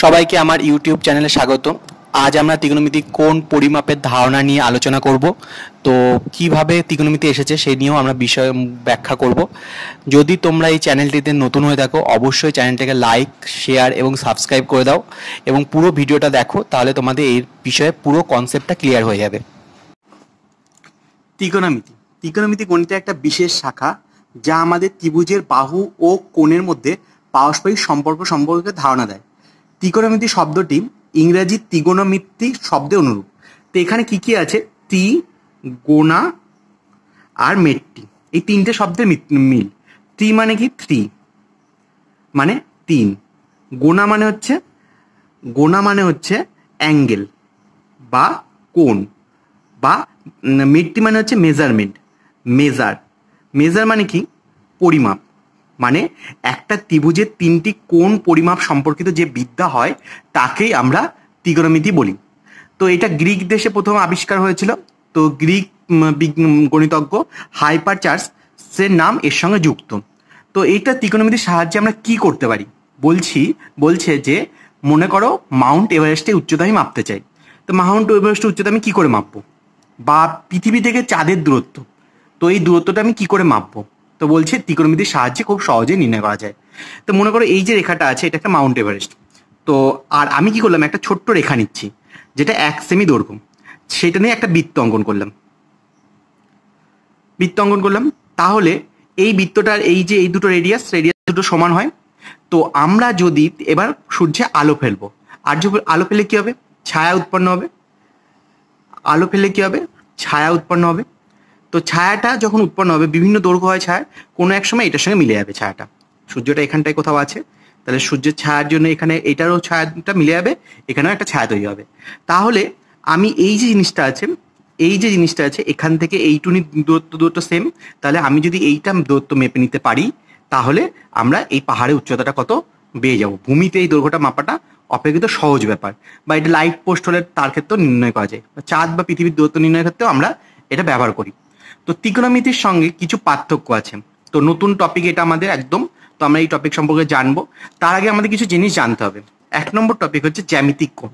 सबाइके आमार यूट्यूब चैनेले स्वागत। आज आमरा त्रिगोनमिति कोन परिमापेर धारणा निये आलोचना करब। तो किभाबे त्रिगोनमिति एसेछे सेई नियेओ आमरा विषय व्याख्या करब। जदि तोमरा एई चैनलटिते नतुन हये थाको अवश्यई चैनलटाके लाइक शेयर एबं सबस्क्राइब करे दाओ एबं पुरो भिडियोटा देखो, ताहले तोमादेर एई विषये पुरो कनसेप्टटा क्लियर हये जाबे। त्रिगोनमिति त्रिगोनमिति गणितेर एकटा विशेष शाखा जा आमादेर त्रिभुजेर बाहू ओ कोणेर मध्ये पारस्परिक सम्पर्क सम्पर्के धारणा देय। त्रिकोणमिति शब्दटी इंग्रेजी त्रिगोणमिति शब्दे अनुरूप। तो एखाने की आछे ती गोना और मेट्टी ये तीनटे शब्दे मिल। ती माने कि थ्री माने तीन, गोना माने होच्छे एंगल बा कोण, बा मेट्टी माने होच्छे मेजारमेंट, मेजार माने कि परिमाप। माने एक त्रिभुजे तीनटी कोण परिमाप सम्पर्कित जे विद्या है ताके आमरा त्रिगोनमिति बोली। तो एटा ग्रीक देशे प्रथम आविष्कार हयेछिलो। तो ग्रीक गणितज्ञ हाइपारचार्सের नाम एर संगे जुक्त। तो एटा त्रिगोनमितिर साहाज्ये आमरा कि करते पारी बोलछे जे मने करो माउंट एवरेस्टे उच्चता आमि मापते चाइ। तो माउंट एवरेस्टे उच्चता आमि कि करे मापबो बा पृथिवी थेके चाँदेर दूरत्व, तो एई दूरत्वटा आमि कि करे मापबो? तो बोलছে त्रिकोणमिতির সাহায্যে খুব সহজে নির্ণয় করা যায়। তো মনে করো এই যে রেখাটা আছে এটা একটা মাউন্ট এভারেস্ট। তো আর আমি কি করলাম, একটা ছোট্ট রেখা নিচ্ছি যেটা 1 সেমি দৈর্ঘ্য, সেটা নিয়ে একটা বৃত্ত অঙ্কন করলাম। তাহলে এই বৃত্তটার এই যে এই দুটো রেডিয়াস দুটো সমান হয়। তো আমরা যদি এবার সূর্যে আলো ফেলবো, আর যদি আলো ফেলে কি হবে? ছায়া উৎপন্ন হবে। तो छायाटा जखन उत्पन्न होबे विभिन्न दैर्घ्य हय, छाया कोनो एक समय एटार संगे मिले जाबे। छायाटा सूर्यटा एखानटाय कोथाओ आछे, ताहले सूर्येर छायार जोन्नो एखाने एटारो छायाटा मिले जाबे, एखानेओ एकटा छाया तैरि होबे। ताहले आमी एई जे जिनिसटा आछे एखान थेके एइटुनि दूरत्व सेम, ताहले आमी जोदि एइटा दूरत्व मेपे निते पारि ताहले आमरा एई पाहाड़ेर उच्चताटा कत बेये जाबो। भूमिते एई दैर्घ्यटा मापाटा अपेक्षाकृत सहज ब्यापार बा एटा लाइट पोस्ट होले तार क्षेत्र निर्णय करा जाय, चाँद बा पृथिबीर दूरत्व निर्णय करतेओ आमरा एटा व्यवहार करि। तो त्रिकोणमितिर संगे किछु पार्थक्य आछे। तो नतून टपिक एटा आमादेर एकदम। तो आमरा एई टपिक सम्पर्के जानबो, तार आगे आमादेर किछु जिनिस जानते होबे। एक नम्बर टपिक हच्छे ज्यामितिक कोण।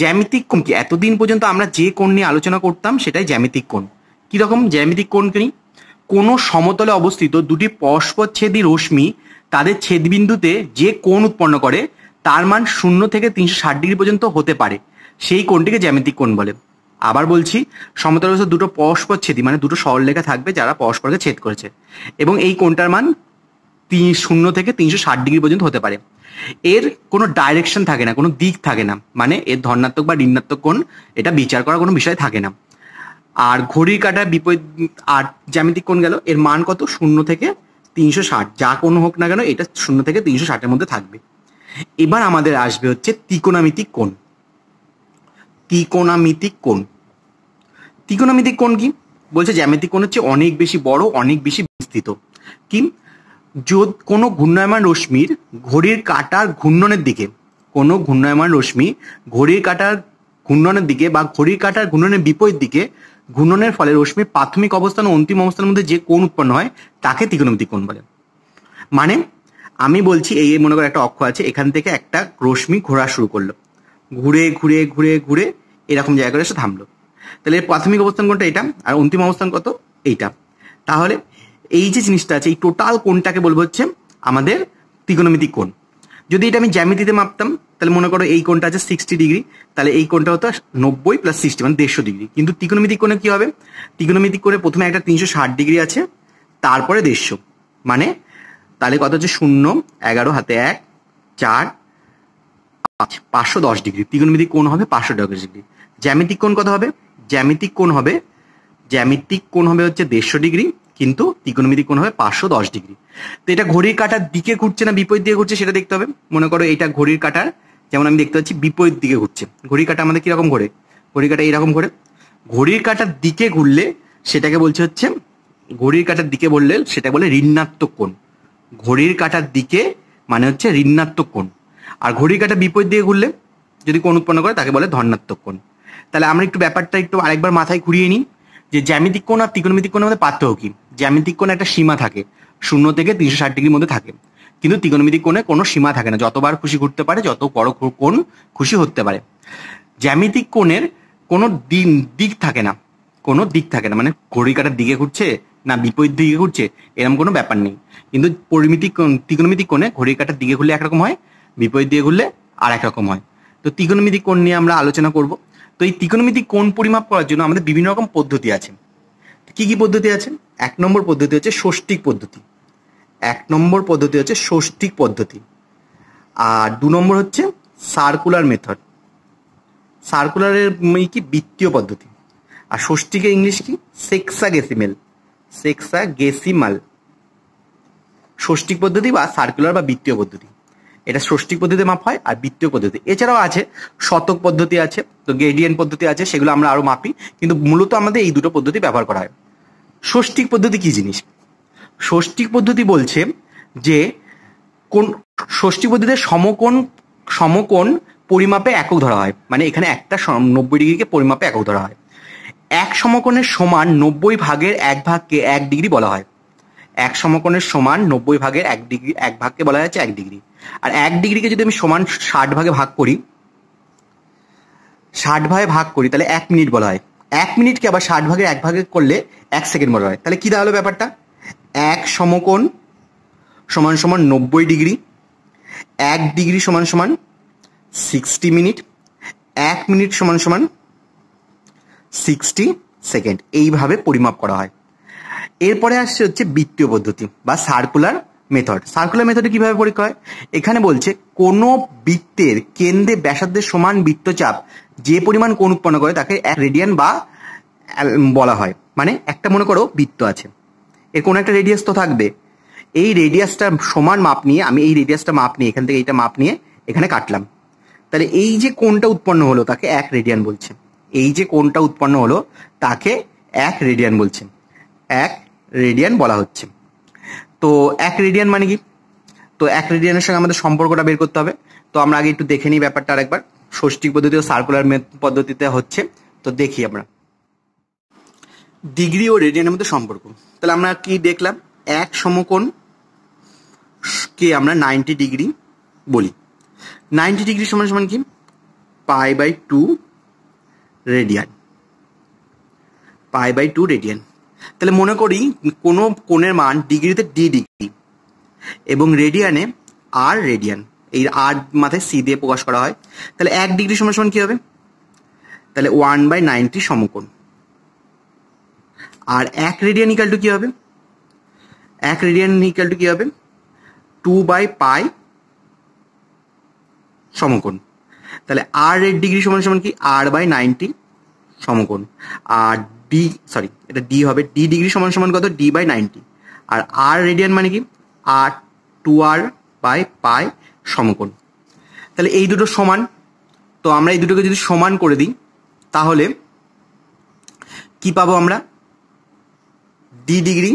ज्यामितिक कोण कि एतदिन पर्यन्त आमरा जे कोण निये आलोचना करताम सेटाई ज्यामितिक कोण। कि रकम ज्यामितिक कोण कि कोनो समतले अवस्थित दुटी परस्परछेदी रश्मि तादेर छेदबिंदुते जे कोण उत्पन्न करे तार मान 0 थेके 360 डिग्री पर्यन्त होते पारे, सेई कोणटिके ज्यामितिक कोण बोले। আবার বলছি সমতল অবস্থিত দুটো পরস্পর ছেদি মানে দুটো সরলরেখা থাকবে যারা পরস্পরকে ছেদ করেছে, এবং এই কোণটার মান 0 থেকে 360 ডিগ্রি পর্যন্ত হতে পারে। এর কোনো ডাইরেকশন থাকে না, কোনো দিক থাকে না, মানে এর ধনাত্মক বা ঋণাত্মক কোণ এটা বিচার করার কোনো বিষয় থাকে না। আর ঘড়ির কাঁটা বিপরীত আর জ্যামিতিক কোণ গেল, এর মান কত? 0 থেকে 360। যা কোণ হোক না কেন এটা 0 থেকে 360 এর মধ্যে থাকবে। এবার আমাদের আসবে হচ্ছে ত্রিকোণমিতিক কোণ। त्रिकोणमितिक कोण कि बोलছে জ্যামিতিক কোণ হচ্ছে অনেক বেশি বড় অনেক বেশি বিস্তৃত কি যদি কোনো ঘূর্ণায়মান রশ্মির ঘড়ির কাঁটার ঘূর্ণনের দিকে বা ঘড়ির কাঁটার ঘূর্ণনের বিপরীত দিকে ঘূর্ণনের ফলে রশ্মির প্রাথমিক অবস্থান ও অন্তিম অবস্থানের মধ্যে যে কোণ উৎপন্ন হয় তাকে ত্রিকোণমিতিক কোণ বলে। মানে আমি বলছি এই মনে করো একটা অক্ষ আছে, এখান থেকে একটা রশ্মি ঘোরা শুরু করলো, ঘুরে ঘুরে ঘুরে ঘুরে এরকম জায়গায় এসে থামলো। তাহলে প্রাথমিক অবস্থান কোনটা? এটা। আর অন্তিম অবস্থান কত? এইটা। তাহলে এই যে জিনিসটা আছে এই টোটাল কোণটাকে বলবো হচ্ছে আমাদের ত্রিকোণমিতিক কোণ। যদি এটা আমি জ্যামিতিতে মাপতাম তাহলে মনে করো এই কোণটা আছে 60 ডিগ্রি, তাহলে এই কোণটা হতো 90 + 60 মানে 150 ডিগ্রি। কিন্তু ত্রিকোণমিতিক কোণে কি হবে? ত্রিকোণমিতিক কোণে প্রথমে একটা 360 ডিগ্রি আছে, তারপরে 150, মানে তাহলে কত হচ্ছে 0, 11, 1, 4, 510 ডিগ্রি। त्रिकोणमितिक कोण হবে 510 ডিগ্রি। জ্যামিতিক কোণ কত হবে? জ্যামিতিক কোণ হবে হচ্ছে 150 ডিগ্রি, কিন্তু ত্রিকোণমিতিক কোণ হবে 510 ডিগ্রি। তো এটা ঘড়ির কাঁটার দিকে ঘুরছে না বিপরীত দিকে ঘুরছে সেটা দেখতে হবে। মনে করো এটা ঘড়ির কাঁটার, যেমন আমি দেখতে পাচ্ছি বিপরীত দিকে ঘুরছে। ঘড়ির কাঁটা আমাদের কি রকম ঘোরে? ঘড়ির কাঁটা এরকম ঘোরে। ঘড়ির কাঁটার দিকে ঘুরলে সেটাকে বলছে হচ্ছে ঋণাত্মক কোণ। ঘড়ির কাঁটার দিকে মানে হচ্ছে ঋণাত্মক কোণ। আর ঘড়ির কাঁটা বিপরীত দিকে ঘুরলে যদি কোণ উৎপন্ন করে তাকে বলে ধনাত্মক কোণ। তাহলে আমরা একটু ব্যাপারটা একটু আরেকবার মাথায় ঘুরিয়ে নিই যে জ্যামিতিক কোণ আর ত্রিকোণমিতিক কোণের মধ্যে পার্থক্য কি? জ্যামিতিক কোণ একটা সীমা থাকে, 0 থেকে 360 ডিগ্রির মধ্যে থাকে। কিন্তু ত্রিকোণমিতিক কোণে কোনো সীমা থাকে না, যতবার খুশি ঘুরতে পারে, যত বড় কোণ খুশি হতে পারে। জ্যামিতিক কোণের কোনো দিক থাকে না, কোনো দিক থাকে না, মানে ঘড়ি কাটার দিকে ঘুরছে না বিপরীত দিকে ঘুরছে এরকম কোনো ব্যাপার নেই। কিন্তু পরিমিতি ত্রিকোণমিতিক কোণে ঘড়ি কাটার দিকে ঘুরলে একরকম হয়, বিপরীত দিকে ঘুরলে আর একরকম হয়। তো ত্রিকোণমিতিক কোণ নিয়ে আমরা আলোচনা করব। তো এই ত্রিকোণমিতিক কোণ পরিমাপ করার জন্য আমাদের বিভিন্ন রকম পদ্ধতি আছে। কি কি পদ্ধতি আছে? এক নম্বর পদ্ধতি হচ্ছে ষষ্ঠিক পদ্ধতি, এক নম্বর পদ্ধতি হচ্ছে ষষ্ঠিক পদ্ধতি, আর দু নম্বর হচ্ছে সার্কুলার মেথড, সার্কুলারের কি বৃত্তীয় পদ্ধতি, আর ষষ্ঠীকে ইংলিশ কি সেক্সাগেসিমেল, সেক্সাগেসিমাল ষষ্ঠিক পদ্ধতি বা সার্কুলার বা বৃত্তীয় পদ্ধতি, এটা ষষ্ঠিক পদ্ধতিতে মাপ হয়। আর বৃত্তীয় পদ্ধতি এছাড়াও আছে শতক পদ্ধতি আছে, তো গ্রেডিয়েন্ট পদ্ধতি আছে, সেগুলো আমরা আরও মাপি, কিন্তু মূলত আমাদের এই দুটো পদ্ধতি ব্যবহার করা হয়। ষষ্ঠিক পদ্ধতি কি জিনিস? ষষ্ঠিক পদ্ধতি বলছে যে কোন ষষ্ঠী পদ্ধতিতে সমকোণ পরিমাপে একক ধরা হয়, মানে এখানে একটা 90 ডিগ্রিকে পরিমাপে একক ধরা হয়। এক সমকোণের সমান 90 ভাগের 1 ভাগকে 1 ডিগ্রি বলা হয়, এক সমকোণের সমান 90 ভাগের 1 ভাগকে বলা হচ্ছে 1 ডিগ্রি। আর 1 ডিগ্রিকে যদি আমি সমান 60 ভাগে ভাগ করি, 60 ভাগে ভাগ করি তাহলে 1 মিনিট বলা হয়, 1 মিনিটকে আবার 60 ভাগের 1 ভাগে করলে 1 সেকেন্ড বলা হয়। তাহলে কী দাঁড়ালো ব্যাপারটা? এক সমকোণ সমান সমান 90 ডিগ্রি, 1 ডিগ্রি সমান সমান 60 মিনিট, 1 মিনিট সমান সমান 60 সেকেন্ড, এইভাবে পরিমাপ করা হয়। এরপরে আসছে হচ্ছে বৃত্তীয় পদ্ধতি বা সার্কুলার মেথড। সার্কুলার মেথডে কীভাবে পরীক্ষা হয়? এখানে বলছে কোনো বৃত্তের কেন্দ্রে ব্যাসার্ধের সমান বৃত্তচাপ যে পরিমাণ কোণ উৎপন্ন করে তাকে রেডিয়ান বা বলা হয়। মানে একটা মনে করো বৃত্ত আছে, এর কোনো একটা রেডিয়াস তো থাকবে, এই রেডিয়াসটা সমান মাপ নিয়ে আমি এই রেডিয়াসটা মাপ নিয়ে এখান থেকে এইটা মাপ নিয়ে এখানে কাটলাম, তাহলে এই যে কোণটা উৎপন্ন হলো তাকে 1 রেডিয়ান বলছে, এই যে কোণটা উৎপন্ন হলো তাকে 1 রেডিয়ান বলছে, 1 রেডিয়ান বলা হচ্ছে। তো 1 রেডিয়ান মানে কি? তো 1 রেডিয়ানের সঙ্গে আমাদের সম্পর্কটা বের করতে হবে। তো আমরা আগে একটু দেখে নিই ব্যাপারটা আরেকবার, ষষ্ঠিক পদ্ধতি ও সার্কুলার পদ্ধতিতে হচ্ছে। তো দেখি আমরা ডিগ্রি ও রেডিয়ানের মধ্যে সম্পর্ক। তাহলে আমরা কি দেখলাম? এক সমকোণকে আমরা 90 ডিগ্রি বলি, 90 ডিগ্রি সমান সমান কি? π/2 রেডিয়ান, π/2 রেডিয়ান। তাহলে মনে করি কোনো কোণের মান ডিগ্রিতে d ডিগ্রি এবং রেডিয়ানে r রেডিয়ান, এই r মাথায় c দিয়ে প্রকাশ করা হয়। তাহলে 1 ডিগ্রি সমান সমান কী হবে? তাহলে 1/90 সমকোণ। আর 1 রেডিয়ান ইকাল টু কী হবে? 1 রেডিয়ান ইকাল টু কী হবে? 2/π সমকোণ। তাহলে r এর ডিগ্রি সমান সমান কি? r/90 সমকোণ। আর ডি সরি এটা ডি হবে, ডি ডিগ্রি সমান সমান কত? d/90। আর r রেডিয়ান মানে কি? 2r/π সমকোণ। তাহলে এই দুটো সমান, তো আমরা এই দুটোকে যদি সমান করে দিই তাহলে কি পাবো আমরা? d degree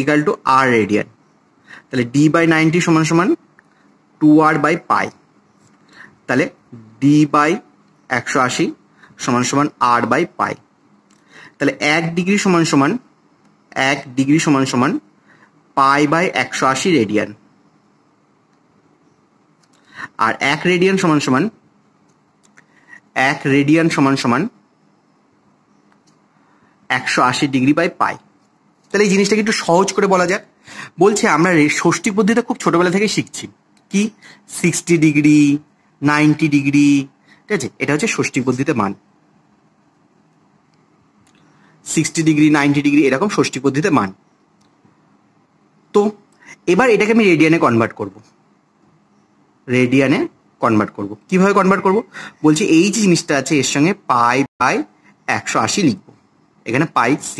equal to r radian. তাহলে d/90 সমান সমান 2r/π, তাহলে d/180 সমান সমান r/π। তাহলে 1 ডিগ্রি সমান সমান 1 ডিগ্রি সমান সমান π/180 রেডিয়ান, আর 1 রেডিয়ান সমান সমান 1 রেডিয়ান সমান সমান 180 ডিগ্রি/π। তাহলে এই জিনিসটাকে একটু সহজ করে বলা যাক। বলছে আমরা ষষ্ঠী পদ্ধতিটা খুব ছোটবেলা থেকে শিখছি, কি 60 ডিগ্রি, 90 ডিগ্রি, ঠিক আছে? এটা হচ্ছে ষষ্ঠী পদ্ধতিতে মান, 60 ডিগ্রি, 90 ডিগ্রি, এরকম ষষ্ঠী পদ্ধতিতে মান। তো এবার এটাকে আমি রেডিয়ানে কনভার্ট করব, রেডিয়ানে কনভার্ট করব। কিভাবে কনভার্ট করব? বলছে এই যে জিনিসটা আছে এর সঙ্গে π/180 লিখব, এখানে πc।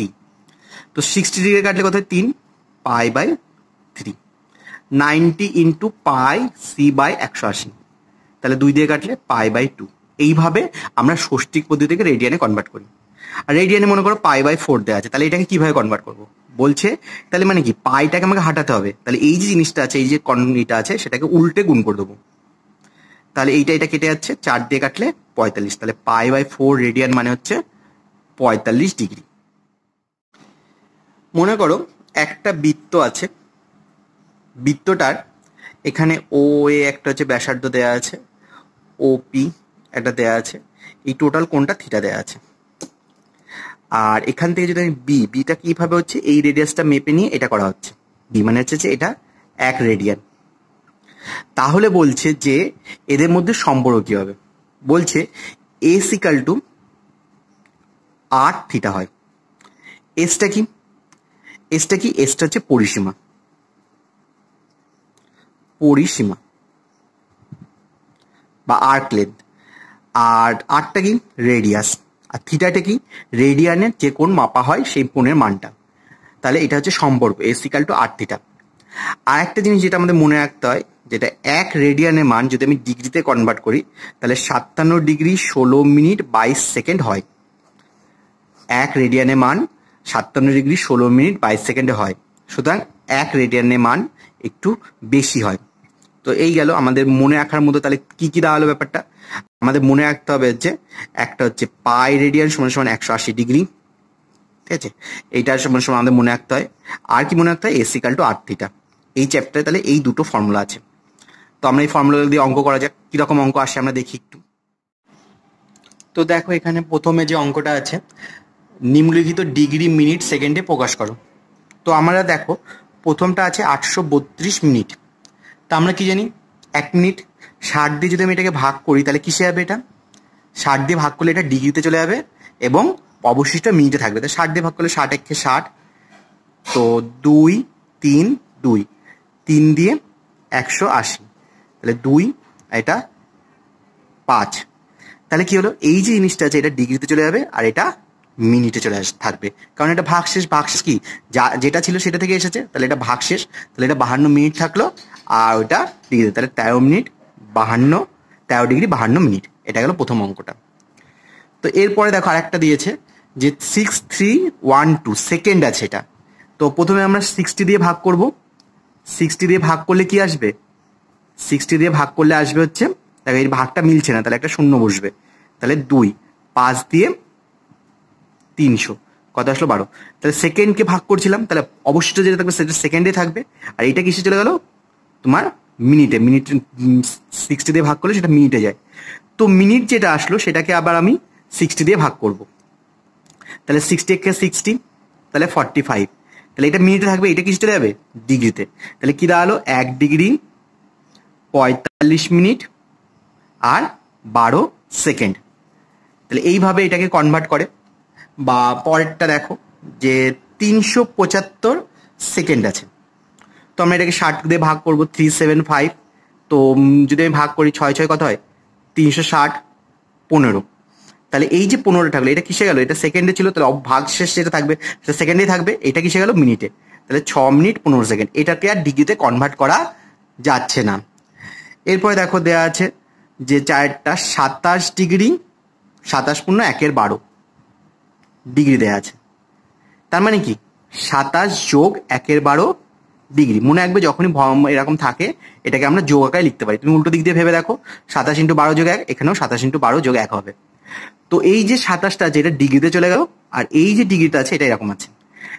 তো 60 ডিগ্রি কাটলে কত হয়? 3 π/3, 90 × πc/180, তাহলে 2 দিয়ে কাটলে π/2। এইভাবে আমরা ষষ্ঠিক পদ্ধতিকে রেডিয়ানে কনভার্ট করি। আর রেডিয়ানে মনে করো π/4 দেওয়া আছে, তাহলে এটাকে কিভাবে কনভার্ট করব? বলছে তাহলে মানে কি পাইটাকে আমাকে হাঁটাতে হবে, তাহলে এই যে জিনিসটা আছে এই যে কনটা আছে সেটাকে উল্টে গুণ করে দেবো। তাহলে এটা কেটে যাচ্ছে, 4 দিয়ে কাটলে 45, তাহলে π/4 রেডিয়ান মানে হচ্ছে 45 ডিগ্রি। মনে করো একটা বৃত্ত আছে, বৃত্তটার এখানে ও এ একটা হচ্ছে ব্যাসার্ধ দেয়া আছে, ও পি একটা দেয়া আছে, এই টোটাল কোণটা থিটা দেয়া আছে। আর এখান থেকে যদি আমি বি, বিটা কিভাবে হচ্ছে এই রেডিয়াসটা মেপে নিয়ে এটা করা হচ্ছে, বি মানে হচ্ছে যে এটা এক রেডিয়ান। তাহলে বলছে যে এদের মধ্যে সম্পর্ক কি হবে, বলছে S equal to R theta হয়। এসটা কি, এসটা কি, এসটা হচ্ছে পরিসীমা, পরিসীমা বা আর্ক লেন্থ, আর আরটা কি রেডিয়াস, আর থিটাটা কি রেডিয়ানের যে কোণ মাপা হয় সেই কোণের মানটা। তাহলে এটা হচ্ছে সম্পর্ক S equal to R theta. আর একটা জিনিস যেটা আমাদের মনে রাখতে হয়, যেটা এক রেডিয়ানের মান যদি আমি ডিগ্রিতে কনভার্ট করি তাহলে 57°16'22" হয়। এক রেডিয়ানের মান 57°16'22" হয়, সুতরাং এক রেডিয়ানের মান একটু বেশি হয়। তো এই গেল আমাদের মনে রাখার মতো। তাহলে কি কি দাঁড়ালো ব্যাপারটা, আমাদের মনে রাখতে হবে যে একটা হচ্ছে পাই রেডিয়ান সমান সমান 180°, ঠিক আছে, এইটার সমান সমান আমাদের মনে রাখতে হয়। আর কি মনে রাখতে হয়, S equal to R theta. এই চ্যাপ্টারে তাহলে এই দুটো ফর্মুলা আছে, তো আমরা এই ফর্মুলা দিয়ে অঙ্ক করা যাক, কীরকম অঙ্ক আসে আমরা দেখি একটু। তো দেখো এখানে প্রথমে যে অঙ্কটা আছে, নিম্নলিখিত ডিগ্রি মিনিট সেকেন্ডে প্রকাশ করো। তো আমরা দেখো প্রথমটা আছে 832 মিনিট, তা আমরা কি জানি 1 মিনিট 60 দিয়ে যদি আমি এটাকে ভাগ করি তাহলে কিসে যাবে, এটা 60 দিয়ে ভাগ করলে এটা ডিগ্রিতে চলে যাবে এবং অবশিষ্ট মিনিটে থাকবে। তো 60 দিয়ে ভাগ করলে 60 1 60, তো 2 3 2 3 দিয়ে 180, তাহলে 2 এটা 5। তাহলে কি হলো, এই যে জিনিসটা আছে এটা ডিগ্রিতে চলে যাবে আর এটা মিনিটে চলে থাকবে, কারণ এটা ভাগশেষ। ভাগশেষ কি, যা যেটা ছিল সেটা থেকে এসেছে, তাহলে এটা ভাগশেষ, তাহলে এটা 52 মিনিট থাকলো আর ওটা ডিগ্রি, তাহলে 13 ডিগ্রি 52 মিনিট। এটা গেল প্রথম অঙ্কটা। তো এরপরে দেখো আরেকটা দিয়েছে যে 6312 সেকেন্ড আছে এটা। তো প্রথমে আমরা 60 দিয়ে ভাগ করব, 60 দিয়ে ভাগ করলে কি আসবে, 60 দিয়ে ভাগ করলে আসবে হচ্ছে, তাহলে এর ভাগটা মিলছে না তাহলে একটা শূন্য বসবে, তাহলে 2 5 দিয়ে 300, কত আসলো 12। তাহলে সেকেন্ডকে ভাগ করছিলাম, তাহলে অবশিষ্ট যেটা থাকবে সেটা সেকেন্ডে থাকবে, আর এটা কিসে চলে গেল তোমার মিনিটে, মিনিট 60 দিয়ে ভাগ করলে সেটা মিনিটে যায়। তো মিনিট যেটা আসলো সেটাকে আবার আমি 60 দিয়ে ভাগ করব, তাহলে 60 1 কে 60, তাহলে 45, তাহলে এটা মিনিটে থাকবে, এটা কিসে চলে যাবে ডিগ্রিতে। তাহলে কি দাঁড়ালো 1 ডিগ্রি 45 মিনিট আর 12 সেকেন্ড। তাহলে এইভাবে এটাকে কনভার্ট করে। বা পরেরটা দেখো যে 375 সেকেন্ড আছে, তো আমরা এটাকে 60 দিয়ে ভাগ করবো, 375, তো যদি আমি ভাগ করি 6 6 কত হয়, 360 15। তাহলে এই যে 15 থাকলো এটা কিসে গেল, এটা সেকেন্ডে ছিল, তাহলে ভাগশেষ যেটা থাকবে সেটা সেকেন্ডেই থাকবে, এটা কিসে গেল মিনিটে, তাহলে 6 মিনিট 15 সেকেন্ড। এটাকে আর ডিগ্রিতে কনভার্ট করা যাচ্ছে না। এরপরে দেখো দেয়া আছে যে 4টা 27°/1 ডিগ্রি দেয়া আছে, তার মানে কি 27 যোগ 1/12 ডিগ্রি। মনে রাখবে যখনই এরকম থাকে এটাকে আমরা যোগ আকারে লিখতে পারি, তুমি উল্টো দিক দিয়ে ভেবে দেখো 27 × 12 যোগ 1, এখানেও 27 × 12 যোগ 1 হবে। তো এই যে 27টা আছে এটা ডিগ্রিতে চলে গেল, আর এই যে ডিগ্রিটা আছে এটা এরকম আছে,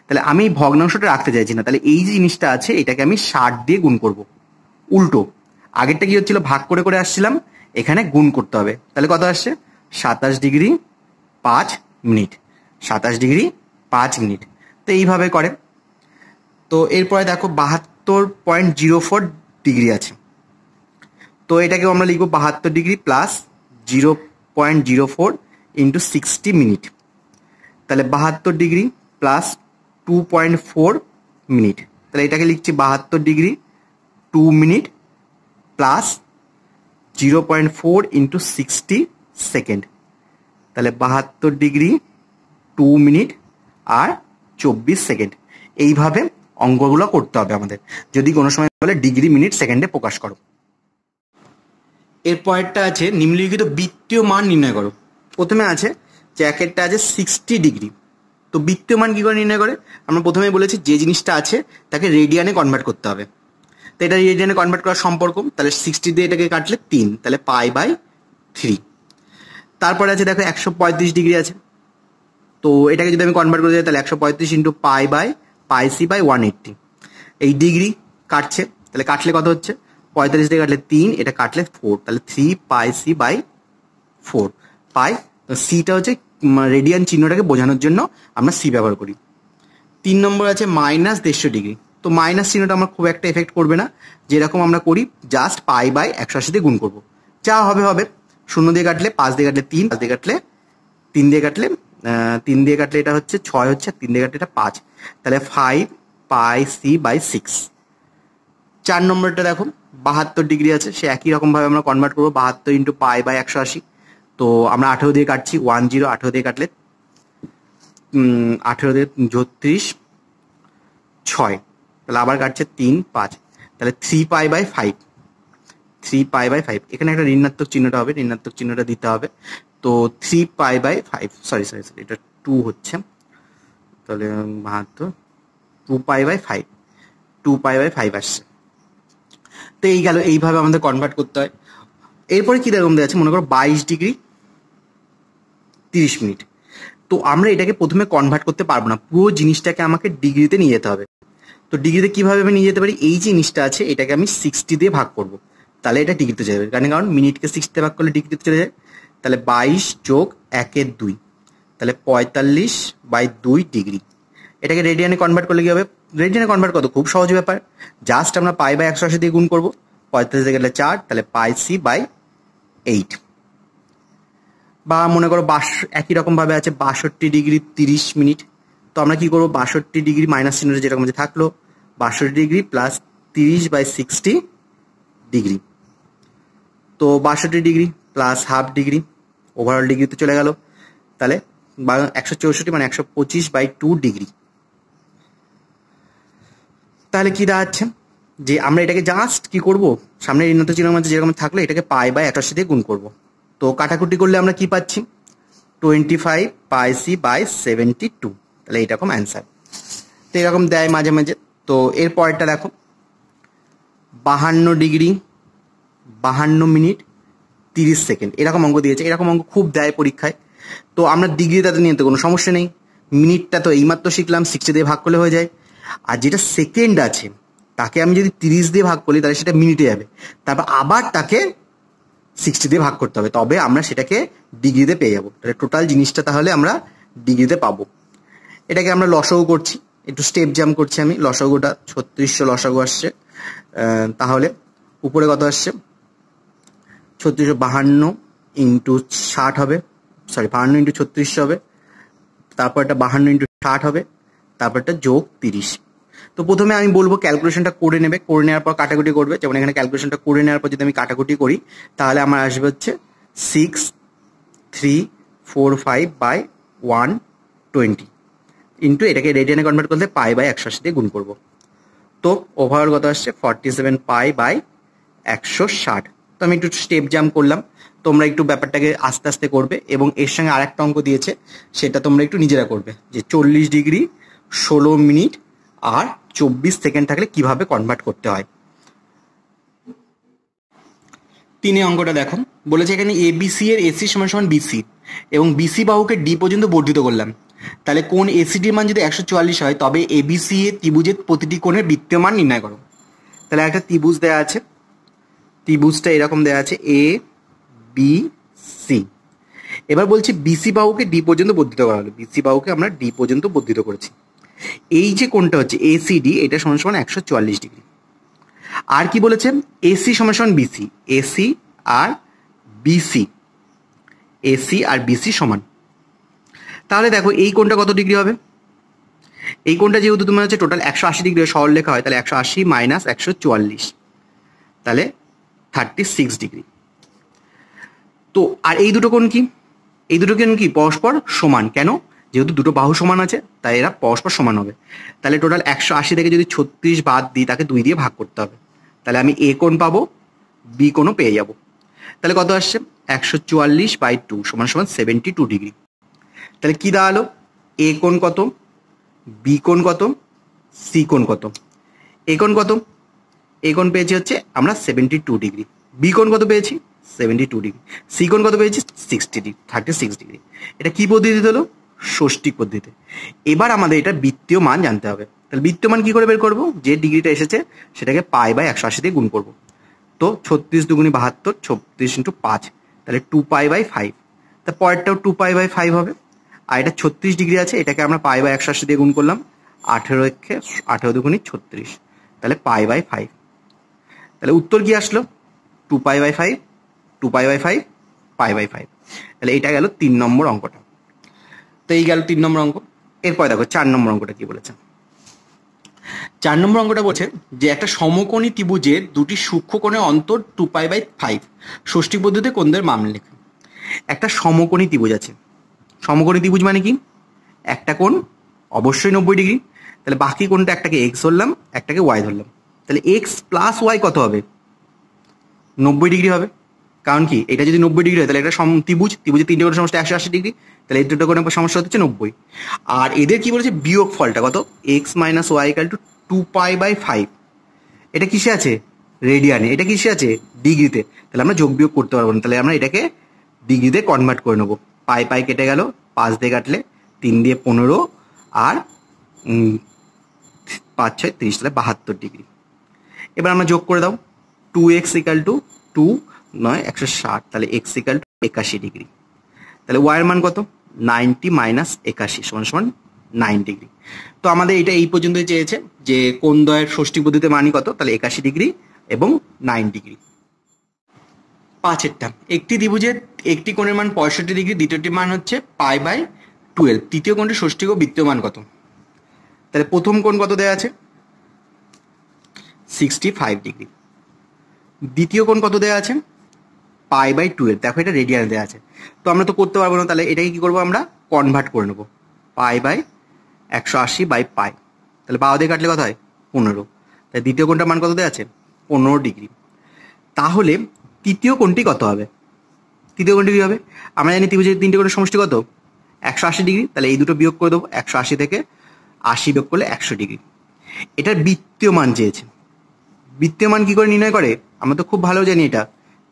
তাহলে আমি ভগ্নাংশটা রাখতে চাইছি না, তাহলে এই যে জিনিসটা আছে এটাকে আমি 60 দিয়ে গুণ করব। উল্টো আগেরটা কি হচ্ছিল, ভাগ করে করে আসছিলাম, এখানে গুণ করতে হবে, তাহলে কত আসছে 27 ডিগ্রি 5 মিনিট, 27 ডিগ্রি 5 মিনিট। তো এইভাবে করে। তো এরপরে দেখো 72.04 ডিগ্রি আছে, তো এটাকেও আমরা লিখবো 72 ডিগ্রি + 0.04 × 60 মিনিট, তাহলে 72 ডিগ্রি + 2.4 মিনিট। তাহলে এটাকে লিখছি 72 ডিগ্রি 2 মিনিট + 0.4 × 60 সেকেন্ড, তাহলে 72 ডিগ্রি 2 মিনিট আর 24 সেকেন্ড। এইভাবে অঙ্কগুলো করতে হবে আমাদের, যদি কোনো সময় বলে ডিগ্রি মিনিট সেকেন্ডে প্রকাশ করো। এরপরেরটা আছে নিম্নলিখিত বৃত্তীয় মান নির্ণয় করো। প্রথমে আছে যে একটা আছে 60 ডিগ্রি, তো বৃত্তীয় মান কী করে নির্ণয় করে, আমরা প্রথমেই বলেছি যে জিনিসটা আছে তাকে রেডিয়ানে কনভার্ট করতে হবে, তো এটা রেডিয়ানে কনভার্ট করার সম্পর্ক, তাহলে 60 দিয়ে এটাকে কাটলে 3, তাহলে π/3। তারপরে আছে দেখো 135 ডিগ্রি আছে, তো এটাকে যদি আমি কনভার্ট করে দিই তাহলে 135 × π/3 पाई सी बाई 180 এই ডিগ্রি কাটছে তাহলে কাটলে কত হচ্ছে 35 ডিগ্রি কাটলে 3 এটা কাটলে 4 তাহলে 3 পাই সি বাই 4 পাই সিটা হচ্ছে রেডিয়ান চিহ্নটাকে বোঝানোর জন্য আমরা সি ব্যবহার করি। 3 নম্বর আছে -150 ডিগ্রি তো মাইনাস চিহ্নটা আমার খুব একটা এফেক্ট করবে না যেরকম আমরা করি জাস্ট পাই বাই 180 দিয়ে গুণ করব যা হবে হবে শূন্য দিয়ে কাটলে 5 দিয়ে কাটলে 3 5 দিয়ে কাটলে 3 দিয়ে কাটলে 3 দিয়ে কাটলে এটা হচ্ছে 6 হচ্ছে 3 দিয়ে কাটলে এটা 5 তাহলে 5 पाई सी बाई 6। 4 नम्बर देखो 72 डिग्री आछे से एक ही रकम भावे कन्वर्ट करब 72 इंटू पाई बाई 180 तो 18 दिए काटछि 10 18 दिए काटले 18 दिए 36 6 ताहले आबार काटछे 3 5 ताहले 3 पाई बाई 5 3 पाई बाई 5 एखाने एकटा ऋणात्मक चिन्हटा दिते होबे तो 3 पाई बाई 5 सरि सरि सरि एटा 2 होच्छे ताहले 72 2 पाई बाई 5 2 पाई बाई 5 আসছে তো এই গেল এই ভাবে আমাদের কনভার্ট করতে হয়। এরপর কি রকম দেয়া আছে মনে করো 22 ডিগ্রি 30 মিনিট তো আমরা এটাকে প্রথমে কনভার্ট করতে পারবো না পুরো জিনিসটাকে আমাকে ডিগ্রিতে নিয়ে যেতে হবে তো ডিগ্রিতে কিভাবে আমি নিয়ে যেতে পারি এই যে জিনিসটা আছে এটাকে আমি 60 দিয়ে ভাগ করব তাহলে এটা ডিগ্রিতে যাবে কারণ মিনিটকে 60 দিয়ে ভাগ করলে ডিগ্রিতে চলে যায় তাহলে 22 + 1 এর 2 তাহলে 45 / 2 ডিগ্রি এটাকে রেডিয়ানে কনভার্ট করলে কি হবে রেডিয়ানে কনভার্ট করতে খুব সহজ ব্যাপার জাস্ট আমরা পাই বাই 180 দিয়ে গুণ করব 35 দিয়ে গেলে 4 তাহলে পাই সি বাই 8 বা মনে করো একই রকম ভাবে আছে 62 ডিগ্রি 30 মিনিট তো আমরা কি করব 62 ডিগ্রি মাইনাস চিহ্নটা যেরকম আছে থাকলো 62 ডিগ্রি প্লাস 30 বাই 60 ডিগ্রি তো 62 degree plus half degree overall ডিগ্রিতে চলে গেল তাহলে 164 মানে 125 বাই 2 ডিগ্রি তাহলে কি দাঁড়াচ্ছে যে আমরা এটাকে জাস্ট কি করব সামনে ঋণাত্মক চিহ্ন মধ্যে যেরকম থাকলো এটাকে পাই বাই 180 দিয়ে গুণ করব তো কাটাকুটি করলে আমরা কি পাচ্ছি 25 পাই সি বাই 72 তাহলে এরকম आंसर তো এরকম দেয় মাঝে মাঝে তো এর পরেরটা দেখো 52 ডিগ্রি 52 মিনিট 30 সেকেন্ড এরকম অঙ্ক দিয়েছে এরকম অঙ্ক খুব দেয় পরীক্ষায় তো আমরা ডিগ্রিটাতে নিতে কোনো সমস্যা নেই মিনিটটা তো এইমাত্র শিখলাম 60 দিয়ে ভাগ করলে হয়ে যায় আর যেটা সেকেন্ড আছে তাকে আমি যদি 30 দিয়ে ভাগ করি তাহলে সেটা মিনিটে যাবে তারপর আবার তাকে 60 দিয়ে ভাগ করতে হবে তবে আমরা সেটাকে ডিগ্রিতে পেয়ে যাব তাহলে টোটাল জিনিসটা তাহলে আমরা ডিগ্রিতে পাবো। এটাকে আমরা লসাগু করছি একটু স্টেপ জাম্প করছি আমি লসাগুটা 3600 লসাগু আসছে তাহলে উপরে কত আসছে 3652 * 60 হবে সরি 52 * 3600 হবে তারপর এটা 52 * 60 হবে তারপরটা যোগ 30 তো প্রথমে আমি বলবো ক্যালকুলেশনটা করে নেবে করে নেওয়ার পর কাটাকুটি করবে যেমন এখানে ক্যালকুলেশনটা করে নেওয়ার পর যদি আমি কাটাকুটি করি তাহলে আমার আসবে হচ্ছে 6345 বাই 120 ইনটু এটাকে রেডিয়ানে কনভার্ট করতে পাই বাই 180 দিয়ে গুণ করব তো ওভারঅল কত আসছে 47 পাই বাই 160 তো আমি একটু স্টেপ জাম্প করলাম তোমরা একটু ব্যাপারটাকে আস্তে আস্তে করবে এবং এর সঙ্গে আরেকটা অঙ্ক দিয়েছে সেটা তোমরা একটু নিজেরা করবে যে 40 ডিগ্রি 16 মিনিট আর 24 সেকেন্ড থাকলে কিভাবে কনভার্ট করতে হয়। 3 অঙ্কটা দেখো বলেছে এখানে এবিসি এর এসি = বিসি এবং বিসি বাহুকে ডি পর্যন্ত বর্ধিত করলাম তাহলে কোণ এসিডি মান যদি 144 হয় তবে এবিসি এর ত্রিভুজের প্রতিটি কোণের বৃত্তের মান নির্ণয় করো তাহলে একটা ত্রিভুজ দেয়া আছে ত্রিভুজটা এরকম দেয়া আছে এ বি সি এবার বলছি বিসি বাহুকে ডি পর্যন্ত বর্ধিত করা হলো বিসি বাহুকে আমরা ডি পর্যন্ত বর্ধিত করেছি এই যে কোণটা হচ্ছে এসিডি এটা = 144 ডিগ্রি আর কি বলেছে এসি = বিসি এসি আর বিসি সমান তাহলে দেখো এই কোণটা কত ডিগ্রি হবে এই কোণটা যেহেতু তোমার হচ্ছে টোটাল 180 ডিগ্রি সরল লেখা হয় তাহলে 180 - 144 তাহলে 36 ডিগ্রি তো আর এই দুটো কোণ কি পরস্পর সমান কেন যেহেতু দুটো বাহু সমান আছে তাই এরা পরস্পর সমান হবে তাহলে টোটাল 180 থেকে যদি 36 বাদ দিই তাকে 2 দিয়ে ভাগ করতে হবে তাহলে আমি এ কোণ পাবো বি কোণও পেয়ে যাব তাহলে কত আসছে 144 বাই 2 = 72 ডিগ্রি তাহলে কি দাঁড়ালো এ কোণ কত বি কোণ কত সি কোণ কত এ কোণ কত পেয়েছি হচ্ছে আমরা 72 ডিগ্রি বি কোণ কত পেয়েছি 72 ডিগ্রি সি কোণ কত পেয়েছি 36 ডিগ্রি এটা কি পদ্ধতি হলো ষষ্ঠী পদ্ধতিতে এবার আমাদের এটা বৃত্তীয় মান জানতে হবে। তাহলে বৃত্তমান কি করে বের করব, যে ডিগ্রিটা এসেছে সেটাকে পাই বাই 180 দিয়ে গুণ করব। তো 36 দুগুণে 72, 36 × 5, তাহলে 2π/5। তা পরেরটাও 2π/5 হবে। আর এটা 36 ডিগ্রি আছে, এটাকে আমরা পাই বাই 180 দিয়ে গুণ করলাম। 18 দুগুণে 36, তাহলে π/5। তাহলে উত্তর কি আসলো, 2π/5, 2π/5, π/5। তাহলে এটা গেল 3 নম্বর অঙ্কটা। তো এই গেল 3 নম্বর অঙ্ক। এরপর দেখো 4 নম্বর অঙ্কটা কি বলেছে। 4 নম্বর অঙ্কটা বলছে যে একটা সমকোণী ত্রিভুজের দুটি সূক্ষ্মকোণের অন্তর 2π/5, ষষ্ঠী পদ্ধতিতে কোণদের মান লেখ। একটা সমকোণী ত্রিভুজ আছে। সমকোণী ত্রিভুজ মানে কি, একটা কোণ অবশ্যই 90 ডিগ্রি, তাহলে বাকি কোণটা একটাকে এক্স ধরলাম, একটাকে ওয়াই ধরলাম। তাহলে x + y কত হবে, 90 ডিগ্রি হবে। কারণ কি, এটা যদি 90 ডিগ্রি হয় তাহলে একটা ত্রিভুজ, ত্রিভুজে 3টে কোণের সমষ্টি 180 ডিগ্রি, তাহলে এই 2টে কোণের সমষ্টি হচ্ছে 90। আর এদের কি বলেছে, বিয়োগ ফলটা কত, x - y = 2π/5। এটা কিসে আছে, রেডিয়ানে। এটা কিসে আছে, ডিগ্রিতে। তাহলে আমরা যোগ বিয়োগ করতে পারবো না, তাহলে আমরা এটাকে ডিগ্রিতে কনভার্ট করে নেবো। পাই কেটে গেল, 5 দিয়ে কাটলে 3 দিয়ে 15 আর 5 × 6 30, তাহলে 72 ডিগ্রি। এবার আমরা যোগ করে দাও, 2x = 2 × 9 = 160, তাহলে x = 81 ডিগ্রি। তাহলে ওয়াইয়ের মান কত, 90 - 81 = 9 ডিগ্রি। তো আমাদের এটা এই পর্যন্ত চেয়েছে যে কোণ দ্বয়ের ষষ্ঠী পদ্ধতিতে মানই কত, তাহলে 81 ডিগ্রি এবং 9 ডিগ্রি। 5এরটা, একটি ত্রিভুজের একটি কোণের মান 65 ডিগ্রি, দ্বিতীয়টির মান হচ্ছে π/12, তৃতীয় কোণটি ষষ্ঠী ও বৃত্তীয় মান কত। তাহলে প্রথম কোণ কত দেওয়া আছে, 65 ডিগ্রি। দ্বিতীয় কোণ কত দেওয়া আছে, π/12। দেখো এটা রেডিয়ানে দেওয়া আছে, তো আমরা তো করতে পারবো না, তাহলে এটাকে কি করবো, আমরা কনভার্ট করে নেবো। π/180/π, তাহলে 12 দিয়ে কাটলে কত হয়, 15। তাহলে দ্বিতীয় কোণটা মান কত দেওয়া আছে, 15 ডিগ্রি। তাহলে তৃতীয় কোণটি কত হবে, তৃতীয় কোণটি কি হবে, আমরা জানি ত্রিভুজের 3টে কোণের সমষ্টি কত, 180 ডিগ্রি। তাহলে এই দুটো বিয়োগ করে দেবো, 180 থেকে 80 বিয়োগ করলে 100 ডিগ্রি। এটার বৃত্তীয় মান চেয়েছে। বৃত্তীয় মান কি করে নির্ণয় করে, আমরা তো খুব ভালো জানি এটা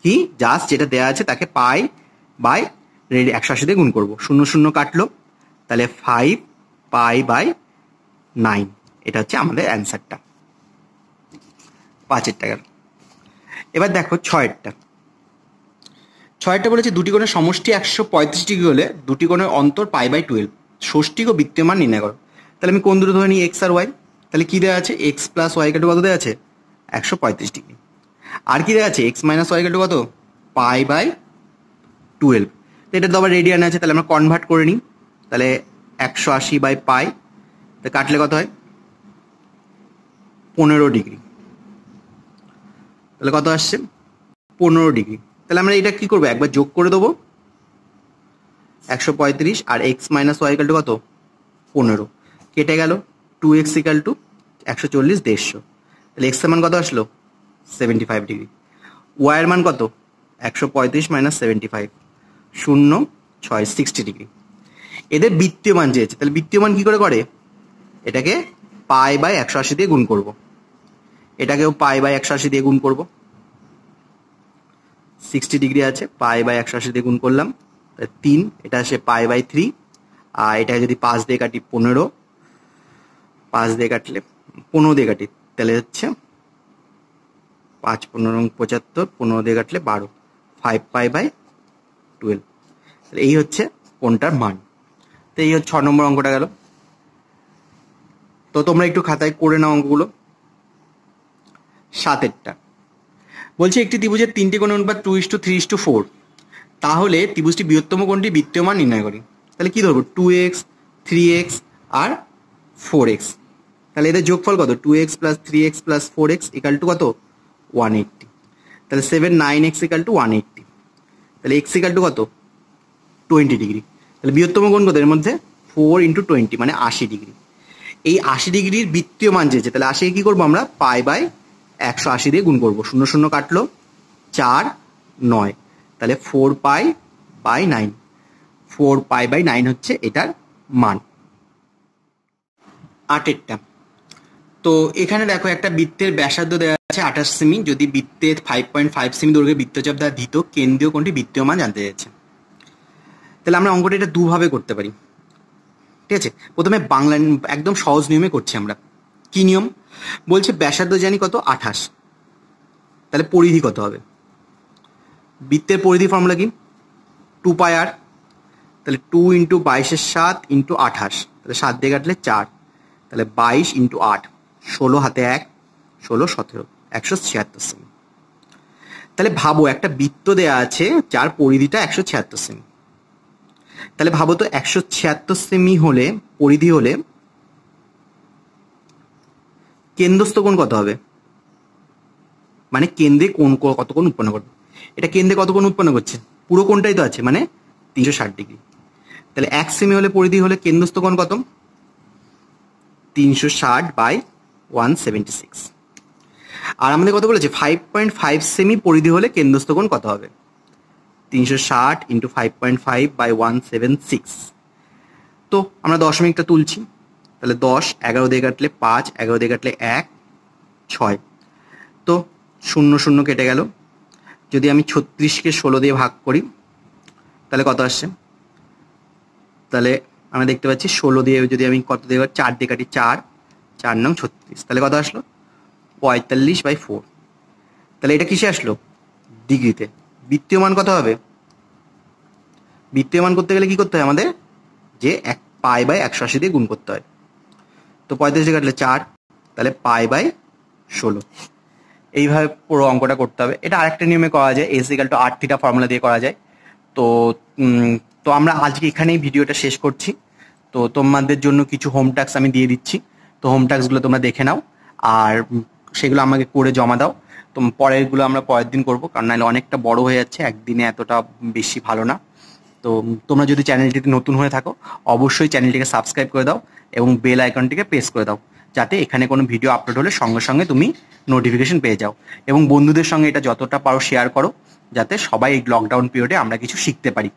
কি, জাস্ট যেটা দেওয়া আছে তাকে π/180 দিয়ে গুণ করবো। 0 0 কাটলো, তাহলে 5π/9, এটা হচ্ছে আমাদের অ্যান্সারটা, 5এরটা গেল। এবার দেখো 6এরটা বলেছে দুটি কোণের সমষ্টি 135 ডিগ্রি হলে দুটি কোণের অন্তর π/12, ষষ্ঠী ও বৃত্তীয় মান নির্ণয় করো। তাহলে আমি কোন দুটো ধরে নিই, এক্স আর ওয়াই। তাহলে কি দেওয়া আছে, x + y কত দেওয়া আছে, 135 ডিগ্রি। আর কি দেওয়া আছে, x - y কত, π/12। তো এটা তো আবার রেডিয়ান আছে, তাহলে আমরা কনভার্ট করে নিই। তাহলে 180/π, তো কাটলে কত হয়, 15 ডিগ্রি। তাহলে কত আসছে, 15 ডিগ্রি। তাহলে আমরা এটা কি করবো, একবার যোগ করে দেবো, 135 আর x - y কত, 15। কেটে গেল, 2x = 140, 150। তাহলে এক্সের মান কত আসলো, 75 ডিগ্রি। ওয়াইয়ের মান কত, 135 - 75 0 6, 60 ডিগ্রি। এদের বৃত্তীয় মান চেয়েছে, তাহলে বৃত্তীয় মান কি করে করে, এটাকে π/180 দিয়ে গুণ করব, এটাকেও π/180 দিয়ে গুণ করব। 60 ডিগ্রি আছে, π/180 দিয়ে গুণ করলাম, 3, এটা আসে π/3। আর এটা যদি 5 দিয়ে কাটি, 15, 5 দিয়ে কাটলে 15 দিয়ে কাটি, তাহলে হচ্ছে 5 × 15 = 75, 15 দিয়ে কাটলে 12, 5π/12। তাহলে এই হচ্ছে কোণটার মান। তো এই হচ্ছে 6 নম্বর অঙ্কটা গেল। তো তোমরা একটু খাতায় করে নাও অঙ্কগুলো। 7এরটা বলছে একটি ত্রিভুজের 3টে কোণের অনুপাত 2:3:4, তাহলে ত্রিভুজটি বৃহত্তম কোণটি বৃত্তীয় মান নির্ণয় করি। তাহলে কি ধরবো, 2x 3x আর 4x। তাহলে এদের যোগফল কত, 2x + 3x + 4x = কত, 180। তাহলে 7 - 9x = 180। তাহলে x = কত, 20 ডিগ্রি। তাহলে বৃহত্তম কোণ কত, এর মধ্যে 4 × 20 মানে 80 ডিগ্রি। এই 80 ডিগ্রির বৃত্তীয় মান চেয়েছে, তাহলে 80 কি করবো আমরা, π/180 দিয়ে গুণ করবো। 0 0 কাটলো, 4 9, তাহলে 4π/9, 4π/9 হচ্ছে এটার মান। 8এরটা, তো এখানে দেখো একটা বৃত্তের ব্যাসার্ধ দেওয়া আছে 28 সেমি, যদি বৃত্তের 5.5 সেমি দৈর্ঘ্যের বৃত্তচাপ দ্বারা ধৃত কেন্দ্রীয় কোণটি বৃত্তীয় মান জানতে চাইছে। তাহলে আমরা অঙ্কটা এটা দুভাবে করতে পারি, ঠিক আছে। প্রথমে বাংলা একদম সহজ নিয়মে করছি আমরা। কি নিয়ম বলছে ব্যাসার্ধ জানি কত 28 তাহলে পরিধি কত হবে বৃত্তের পরিধি ফর্মুলা কি 2πr তাহলে 2 ইনটু 22 এর 7 ইনটু 28 তাহলে 7 দিয়ে কাটলে 4 তাহলে 22 ইনটু 8 16 হাতে 1 16 17 176 সেমি তাহলে ভাবো একটা বৃত্ত দেয়া আছে যার পরিধিটা 176 সেমি তাহলে ভাবো তো 176 সেমি হলে পরিধি হলে কেন্দ্রস্থ কোণ কত হবে মানে কেন্দ্রে কোণ কত কোণ উৎপন্ন করবে এটা কেন্দ্রে কত কোণ উৎপন্ন করছে পুরো কোণটাই তো আছে মানে 360 ডিগ্রি তাহলে 1 সেমি হলে পরিধি হলে কেন্দ্রস্থ কোণ কত 360/176 আর আমাদের কত বলেছে 5.5 সেমি পরিধি হলে কেন্দ্রস্থ কোণ কত হবে 360 × 5.5/176 তো আমরা দশমিকটা তুলছি তাহলে 10 11 দিয়ে কাটলে 5 11 দিয়ে কাটলে 1 6 তো 0 0 কেটে গেল যদি আমি 36 কে 16 দিয়ে ভাগ করি তাহলে কত আসছে তাহলে আমরা দেখতে পাচ্ছি 16 দিয়ে যদি আমি কত দিয়ে 4 দিয়ে কাটি 4 4 নং 36 তাহলে কত আসলো 45/4 তাহলে এটা কিসে আসলো ডিগ্রিতে বৃত্তীয় মান কত হবে বৃত্তীয় মান করতে গেলে কি করতে হয় আমাদের যে 1π/180 দিয়ে গুণ করতে হয় তো 35 কাটলে 4 তাহলে π/16 এইভাবে পুরো অঙ্কটা করতে হবে এটা আরেকটা নিয়মে করা যায় s = r θ ফর্মুলা দিয়ে করা যায় তো তো আমরা আজকে এখানেই ভিডিওটা শেষ করছি তো তোমাদের জন্য কিছু হোম টাস্ক আমি দিয়ে দিচ্ছি তো হোম টাস্কগুলো তোমরা দেখে নাও আর সেগুলো আমাকে করে জমা দাও তো পরেরগুলো আমরা পরের দিন করব কারণ নাহলে অনেকটা বড় হয়ে যাচ্ছে একদিনে এতটা বেশি ভালো না তো তোমরা যদি চ্যানেলটিতে নতুন হয়ে থাকো অবশ্যই চ্যানেলটিকে সাবস্ক্রাইব করে দাও এবং বেল আইকনটিকে প্রেস করে দাও যাতে এখানে কোনো ভিডিও আপলোড হলে সঙ্গে সঙ্গে তুমি নোটিফিকেশন পেয়ে যাও এবং বন্ধুদের সঙ্গে এটা যতটা পারো শেয়ার করো যাতে সবাই এই লকডাউন পিরিয়ডে আমরা কিছু শিখতে পারি।